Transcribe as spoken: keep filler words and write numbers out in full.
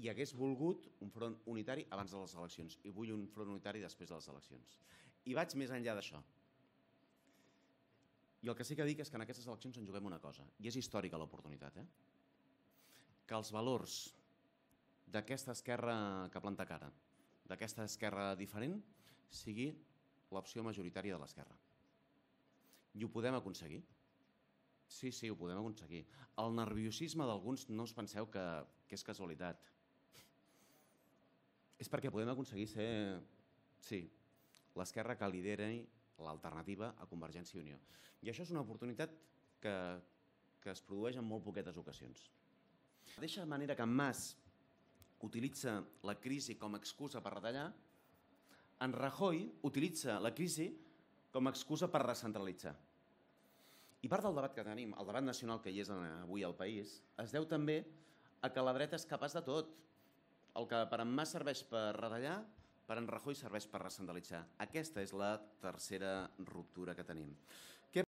i hagués volgut un front unitari abans de les eleccions i vull un front unitari després de les eleccions. I vaig més enllà d'això. I el que sí que dic és que en aquestes eleccions en juguem una cosa, i és històrica l'oportunitat, que els valors d'aquesta esquerra que planta cara, d'aquesta esquerra diferent, sigui l'opció majoritària de l'esquerra. I ho podem aconseguir. Sí, sí, ho podem aconseguir. El nerviosisme d'alguns no us penseu que és casualitat. És perquè podem aconseguir ser, sí, l'esquerra que lidera l'alternativa a Convergència i Unió. I això és una oportunitat que es produeix en molt poquetes ocasions. De la mateixa manera que en Mas utilitza la crisi com a excusa per retallar, en Rajoy utilitza la crisi com a excusa per recentralitzar. I part del debat que tenim, el debat nacional que hi és avui al país, es deu també a que la dreta és capaç de tot. El que per en Mas serveix per retallar, per en Rajoy serveix per recentralitzar. Aquesta és la tercera ruptura que tenim.